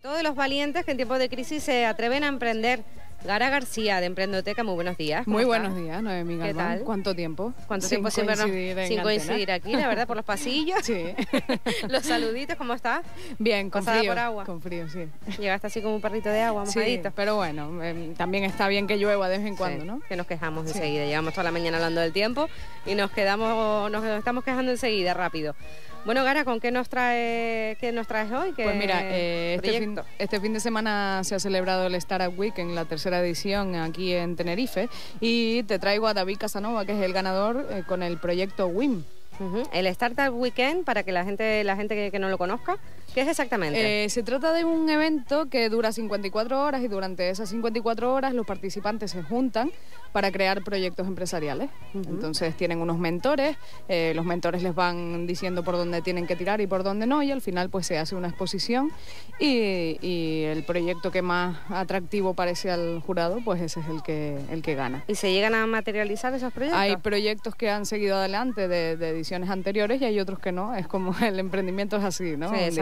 Todos los valientes que en tiempos de crisis se atreven a emprender. Gara García, de Emprendoteca, muy buenos días. Muy buenos días, Noemí Galván. ¿Qué tal? ¿Cuánto tiempo? ¿Cuánto tiempo siempre sin coincidir aquí, la verdad, por los pasillos? Sí. Los saluditos, ¿cómo estás? Bien, con frío. Por agua. Con frío, sí. Llegaste así como un perrito de agua, mojadito. Sí, pero bueno, también está bien que llueva de vez en cuando, ¿no? Que nos quejamos enseguida. Llevamos toda la mañana hablando del tiempo y nos estamos quejando enseguida, rápido. Bueno, Gara, ¿con qué nos traes hoy? Pues mira, este fin de semana se ha celebrado el Startup Weekend, la tercera edición aquí en Tenerife, y te traigo a David Casanova, que es el ganador con el proyecto WIM. El Startup Weekend, para que la gente que no lo conozca, ¿qué es exactamente? Se trata de un evento que dura 54 horas y durante esas 54 horas los participantes se juntan para crear proyectos empresariales. Entonces tienen unos mentores, los mentores les van diciendo por dónde tienen que tirar y por dónde no, y al final pues se hace una exposición y el proyecto que más atractivo parece al jurado, pues ese es el que gana. ¿Y se llegan a materializar esos proyectos? Hay proyectos que han seguido adelante de ediciones anteriores y hay otros que no. Es como el emprendimiento es así, ¿no? Sí,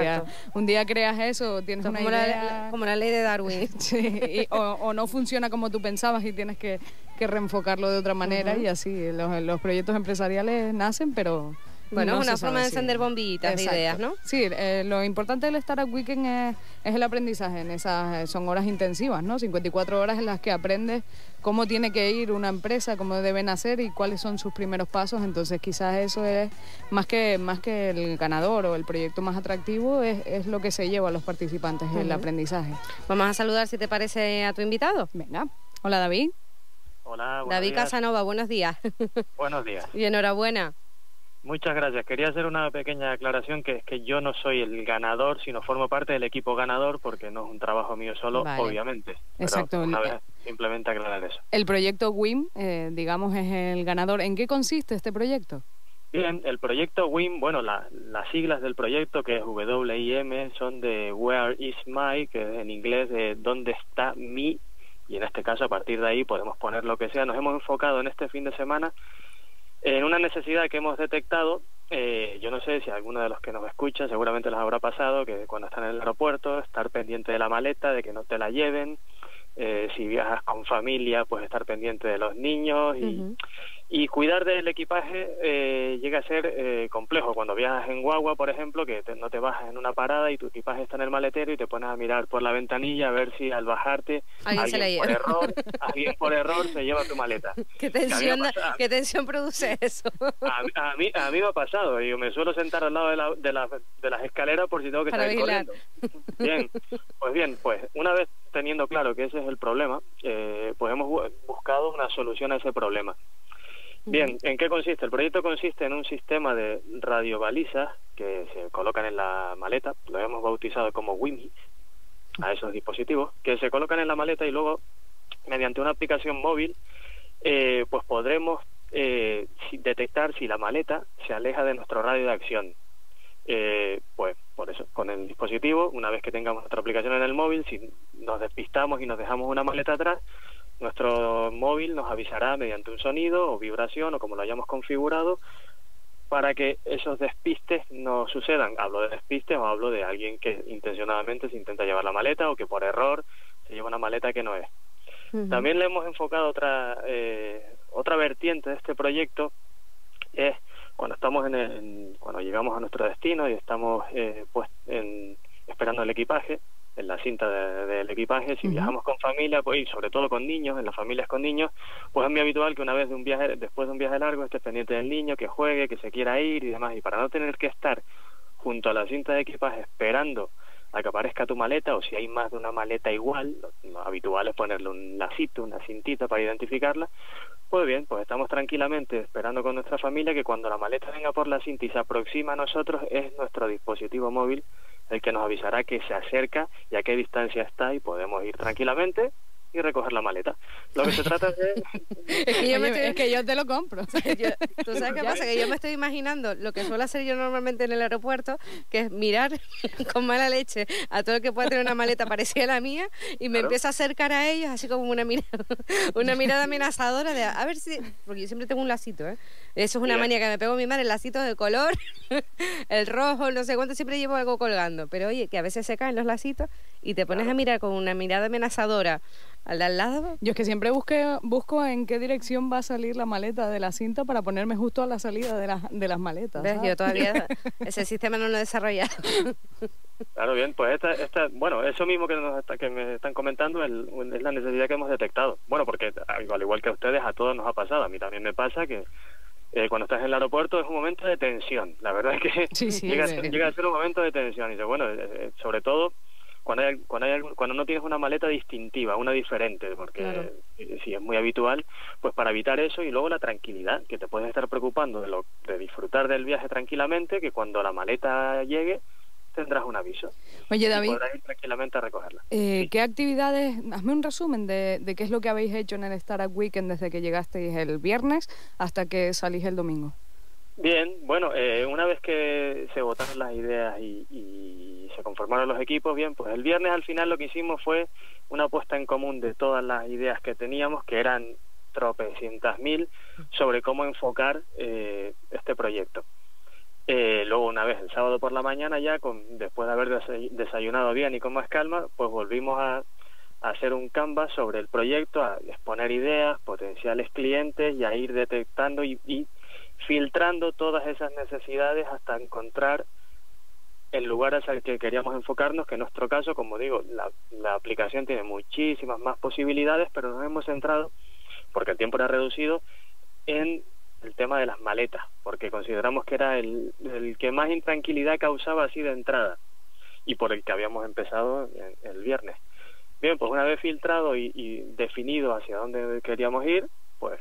un día creas eso, tienes una idea... como la ley de Darwin. Sí, o no funciona como tú pensabas y tienes que reenfocarlo de otra manera. Y así los proyectos empresariales nacen, pero... Bueno, es una forma de encender bombillitas de ideas, ¿no? Sí, lo importante del Startup Weekend es el aprendizaje. En esas son horas intensivas, ¿no? 54 horas en las que aprendes cómo tiene que ir una empresa, cómo deben hacer y cuáles son sus primeros pasos. Entonces quizás eso es, más que el ganador o el proyecto más atractivo, es lo que se lleva a los participantes, el aprendizaje. Vamos a saludar, si te parece, a tu invitado. Venga. Hola, David. Hola, David Casanova, buenos días. Buenos días. Y enhorabuena. Muchas gracias. Quería hacer una pequeña aclaración, que es que yo no soy el ganador, sino formo parte del equipo ganador, porque no es un trabajo mío solo, obviamente. Exacto. Pero una vez, simplemente aclarar eso. El proyecto WIM, digamos, es el ganador. ¿En qué consiste este proyecto? Bien, el proyecto WIM, bueno, las siglas del proyecto, que es WIM, son de Where is My, que es en inglés de ¿dónde está mi? Y en este caso, a partir de ahí, podemos poner lo que sea. Nos hemos enfocado en este fin de semana en una necesidad que hemos detectado. Yo no sé si alguno de los que nos escuchan seguramente les habrá pasado, que cuando están en el aeropuerto, estar pendiente de la maleta, de que no te la lleven, si viajas con familia, pues estar pendiente de los niños y cuidar del equipaje llega a ser complejo. Cuando viajas en guagua, por ejemplo, que no te bajas en una parada y tu equipaje está en el maletero y te pones a mirar por la ventanilla a ver si al bajarte alguien por error se lleva tu maleta. ¿Qué tensión produce eso? A mí me ha pasado. Yo me suelo sentar al lado de las escaleras por si tengo que salir corriendo. Pues una vez teniendo claro que ese es el problema, pues hemos buscado una solución a ese problema. Bien, ¿en qué consiste? El proyecto consiste en un sistema de radiobalizas que se colocan en la maleta, lo hemos bautizado como WIMI, a esos dispositivos, que se colocan en la maleta y luego, mediante una aplicación móvil, pues podremos detectar si la maleta se aleja de nuestro radio de acción. Pues por eso, con el dispositivo, una vez que tengamos nuestra aplicación en el móvil, si nos despistamos y nos dejamos una maleta atrás, nuestro móvil nos avisará mediante un sonido o vibración o como lo hayamos configurado para que esos despistes no sucedan. Hablo de despistes o hablo de alguien que intencionadamente se intenta llevar la maleta o que por error se lleva una maleta que no es. También le hemos enfocado otra vertiente de este proyecto, es cuando estamos cuando llegamos a nuestro destino y estamos esperando el equipaje, en la cinta del equipaje, si viajamos con familia, pues, y sobre todo con niños, en las familias con niños, pues es muy habitual que después de un viaje largo, estés pendiente del niño, que juegue, que se quiera ir y demás, y para no tener que estar junto a la cinta de equipaje esperando a que aparezca tu maleta, o si hay más de una maleta igual, lo habitual es ponerle un lacito, una cintita para identificarla. Pues bien, pues estamos tranquilamente esperando con nuestra familia que cuando la maleta venga por la cinta y se aproxima a nosotros, es nuestro dispositivo móvil el que nos avisará que se acerca y a qué distancia está, y podemos ir tranquilamente y recoger la maleta. Lo que se trata es de... es que yo te lo compro. ¿Tú sabes qué pasa? Que yo me estoy imaginando lo que suelo hacer yo normalmente en el aeropuerto, que es mirar con mala leche a todo el que pueda tener una maleta parecida a la mía, y me empiezo a acercar a ellos así como una mirada amenazadora de a ver si... Porque yo siempre tengo un lacito, ¿eh? Eso es una manía que me pego mi madre, el lacito de color, el rojo, no sé cuánto, siempre llevo algo colgando. Pero oye, que a veces se caen los lacitos y te pones a mirar con una mirada amenazadora al de al lado. Yo es que siempre busco en qué dirección va a salir la maleta de la cinta para ponerme justo a la salida de las maletas. ¿Ves? Yo todavía ese sistema no lo he desarrollado. Claro, bien, pues bueno, eso mismo que me están comentando es la necesidad que hemos detectado. Bueno, porque al igual que a ustedes, a todos nos ha pasado. A mí también me pasa que cuando estás en el aeropuerto es un momento de tensión. La verdad es que sí, llega a ser un momento de tensión. Y bueno, sobre todo cuando no tienes una maleta distintiva, una diferente, porque claro, si es muy habitual, pues para evitar eso. Y luego la tranquilidad, que te puedes estar preocupando de disfrutar del viaje tranquilamente, que cuando la maleta llegue tendrás un aviso. Oye, David, podrás ir tranquilamente a recogerla. Sí. ¿Qué actividades? Hazme un resumen de qué es lo que habéis hecho en el Startup Weekend desde que llegasteis el viernes hasta que salís el domingo. Bien, bueno, una vez que se votaron las ideas y se conformaron los equipos, bien, pues el viernes al final lo que hicimos fue una puesta en común de todas las ideas que teníamos, que eran tropecientas mil, sobre cómo enfocar este proyecto. Luego una vez el sábado por la mañana ya después de haber desayunado bien y con más calma, pues volvimos a hacer un canvas sobre el proyecto, a exponer ideas, potenciales clientes, y a ir detectando y filtrando todas esas necesidades hasta encontrar el lugar hacia el que queríamos enfocarnos, que en nuestro caso, como digo, la aplicación tiene muchísimas más posibilidades, pero nos hemos centrado, porque el tiempo era reducido, en el tema de las maletas, porque consideramos que era el que más intranquilidad causaba así de entrada, y por el que habíamos empezado el viernes. Bien, pues una vez filtrado y definido hacia dónde queríamos ir, pues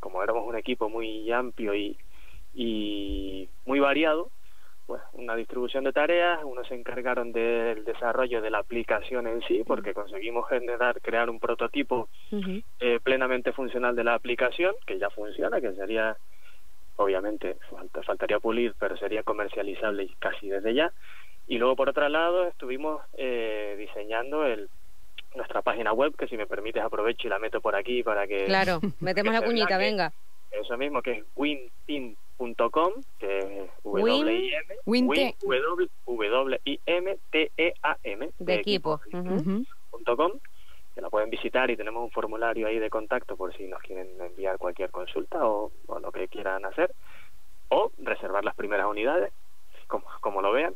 como éramos un equipo muy amplio y muy variado, pues una distribución de tareas. Unos se encargaron del desarrollo de la aplicación en sí, porque conseguimos crear un prototipo plenamente funcional de la aplicación, que ya funciona, que sería, obviamente, faltaría pulir, pero sería comercializable casi desde ya. Y luego, por otro lado, estuvimos diseñando nuestra página web, que si me permites aprovecho y la meto por aquí para que... Claro, metemos la cuñita, venga. Eso mismo, que es wimwinteam.com, que es WIMI de equipo, .com, que la pueden visitar, y tenemos un formulario ahí de contacto por si nos quieren enviar cualquier consulta o lo que quieran hacer, o reservar las primeras unidades, como lo vean.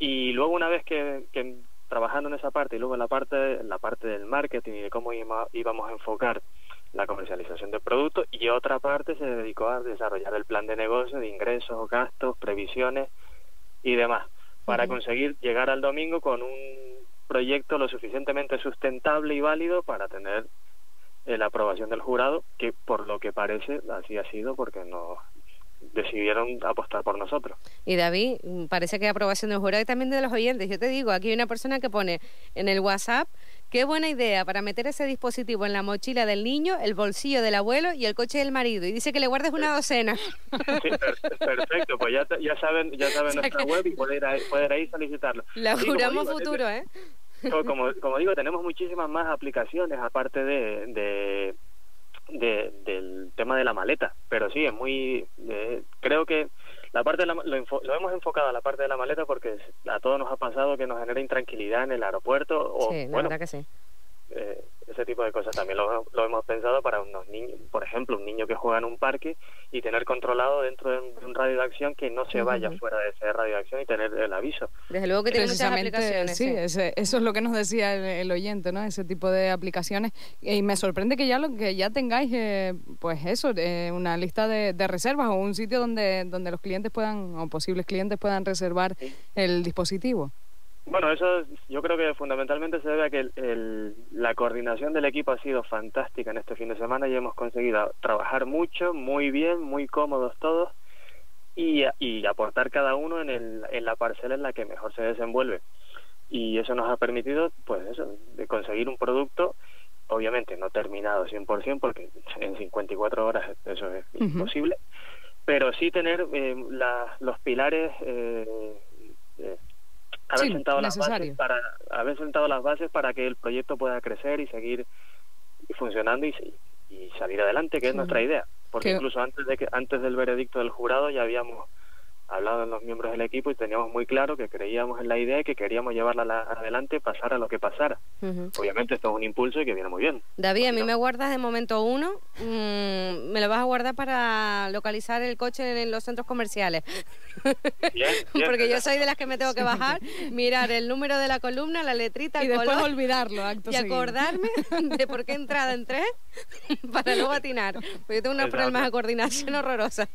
Y luego, una vez que trabajando en esa parte, y luego en la parte del marketing y de cómo íbamos a enfocar la comercialización del producto, y otra parte se dedicó a desarrollar el plan de negocio, de ingresos, gastos, previsiones y demás, para conseguir llegar al domingo con un proyecto lo suficientemente sustentable y válido para tener la aprobación del jurado, que por lo que parece así ha sido, porque no decidieron apostar por nosotros. Y David, parece que hay aprobación del jurado y también de los oyentes. Yo te digo, aquí hay una persona que pone en el WhatsApp: qué buena idea para meter ese dispositivo en la mochila del niño, el bolsillo del abuelo y el coche del marido. Y dice que le guardes una docena. Sí, perfecto, pues ya saben o sea, nuestra web, y poder ahí solicitarlo. La juramos futuro, ¿eh? Como digo, tenemos muchísimas más aplicaciones aparte del tema de la maleta, pero sí, es muy... creo que la parte lo hemos enfocado a la parte de la maleta, porque a todos nos ha pasado que nos genera intranquilidad en el aeropuerto, o sí, bueno, la verdad que sí. Ese tipo de cosas también lo hemos pensado para unos niños, por ejemplo, un niño que juega en un parque, y tener controlado dentro de un radio de acción que no se vaya fuera de ese radio de acción y tener el aviso. Desde luego que tiene muchas aplicaciones. Sí, eso es lo que nos decía el oyente, ¿no? Ese tipo de aplicaciones. Y me sorprende que ya tengáis, pues eso, una lista de reservas, o un sitio donde los clientes o posibles clientes puedan reservar el dispositivo. Bueno, eso yo creo que fundamentalmente se debe a que la coordinación del equipo ha sido fantástica en este fin de semana, y hemos conseguido trabajar mucho, muy bien, muy cómodos todos, y aportar cada uno en la parcela en la que mejor se desenvuelve. Y eso nos ha permitido, pues eso, de conseguir un producto, obviamente no terminado 100%, porque en 54 horas eso es imposible, pero sí tener los pilares... haber sentado las bases para que el proyecto pueda crecer y seguir funcionando y salir adelante, que es nuestra idea, porque incluso antes del veredicto del jurado ya habíamos hablado con los miembros del equipo y teníamos muy claro que creíamos en la idea y que queríamos llevarla adelante, pasara lo que pasara. Obviamente esto es un impulso y que viene muy bien. David, a mí me guardas de momento uno, me lo vas a guardar para localizar el coche en los centros comerciales. Bien, porque yo soy de las que me tengo que bajar, mirar el número de la columna, la letrita, el color, y después olvidarlo, acto y seguido. Acordarme de por qué entrada entré para no atinar. Yo tengo unos problemas de coordinación horrorosa.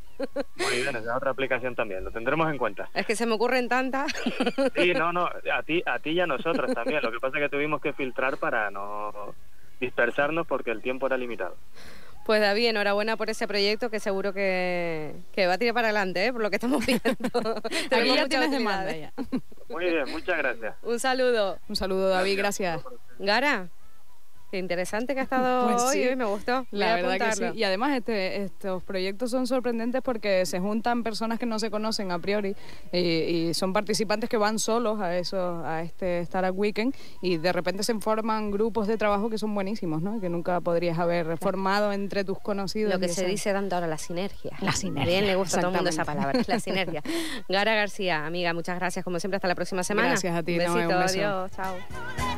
Muy bien, esa otra aplicación también, lo tendremos en cuenta. Es que se me ocurren tantas. Sí, no, a ti y a nosotros también. Lo que pasa es que tuvimos que filtrar para no dispersarnos porque el tiempo era limitado. Pues David, enhorabuena por ese proyecto que seguro que va a tirar para adelante, por lo que estamos viendo. Aquí ya tienes demanda ya. Muy bien, muchas gracias. Un saludo. Un saludo, David, gracias. Gara, qué interesante que ha estado hoy, me gustó. La verdad que sí. Y además estos proyectos son sorprendentes porque se juntan personas que no se conocen a priori y son participantes que van solos a este Startup Weekend y de repente se forman grupos de trabajo que son buenísimos, ¿no? Que nunca podrías haber formado entre tus conocidos. Lo que se dice tanto ahora, la sinergia. La sinergia. Bien, le gusta a todo el mundo esa palabra, la sinergia. Gara García, amiga, muchas gracias como siempre, hasta la próxima semana. Gracias a ti. Un besito, adiós, chao.